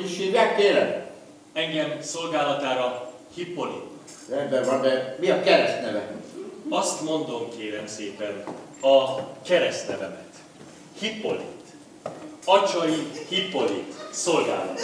hogy is hívják tényleg? Engem szolgálatára Hippolyt. Rendben van, de mi a keresztneve? Azt mondom, kérem szépen, a keresztnevemet. Hippolyt. Acsolyi Hippolyt Szolgálat.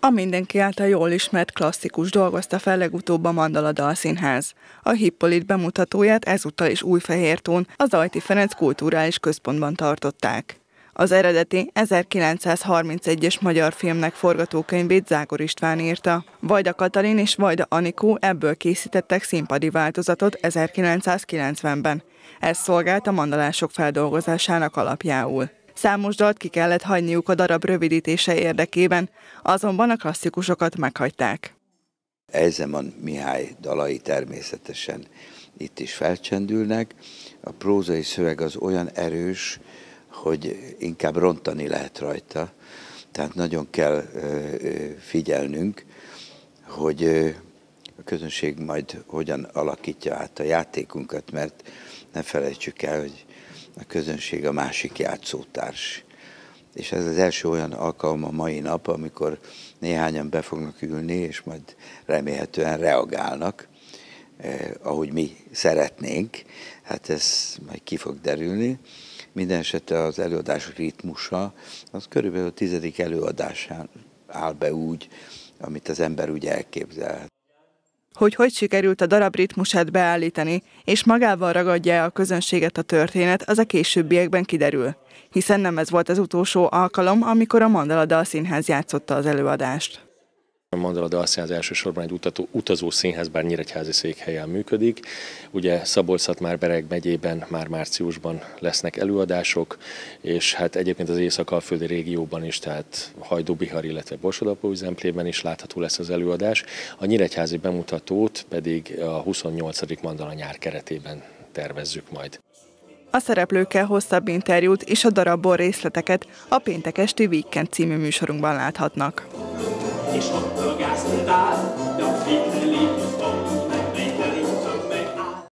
A mindenki által jól ismert klasszikus dolgozta fel legutóbb a Mandala Dalszínház. A Hippolyt bemutatóját ezúttal is Újfehértón, az Ajti Ferenc kulturális központban tartották. Az eredeti 1931-es magyar filmnek forgatókönyvét Zágon István írta. Vajda Katalin és Vajda Anikó ebből készítettek színpadi változatot 1990-ben. Ez szolgált a mandalások feldolgozásának alapjául. Számos dalt ki kellett hagyniuk a darab rövidítése érdekében, azonban a klasszikusokat meghagyták. Eisemann Mihály dalai természetesen itt is felcsendülnek. A prózai szöveg az olyan erős, hogy inkább rontani lehet rajta. Tehát nagyon kell figyelnünk, hogy a közönség majd hogyan alakítja át a játékunkat, mert ne felejtsük el, hogy a közönség a másik játszótárs. És ez az első olyan alkalom a mai nap, amikor néhányan be fognak ülni, és majd remélhetően reagálnak, ahogy mi szeretnénk. Hát ez majd ki fog derülni. Minden esetre az előadás ritmusa, az körülbelül a 10. előadásán áll be úgy, amit az ember úgy elképzelhet. Hogy sikerült a darab ritmusát beállítani, és magával ragadja a közönséget a történet, az a későbbiekben kiderül. Hiszen nem ez volt az utolsó alkalom, amikor a Mandala Dalszínház játszotta az előadást. A Mandala Dalszínház elsősorban egy utazó színház, bár nyíregyházi székhelyen működik. Ugye Szabolszat már Bereg megyében már márciusban lesznek előadások, és hát egyébként az észak-alföldi régióban is, tehát Hajdú-Bihar, illetve Borsodapóizemplénben is látható lesz az előadás. A nyíregyházi bemutatót pedig a 28. Mandala nyár keretében tervezzük majd. A szereplőkkel hosszabb interjút és a darabból részleteket a péntek esti Weekend című műsorunkban láthatnak. És ott a gáztudál, de a fényre légy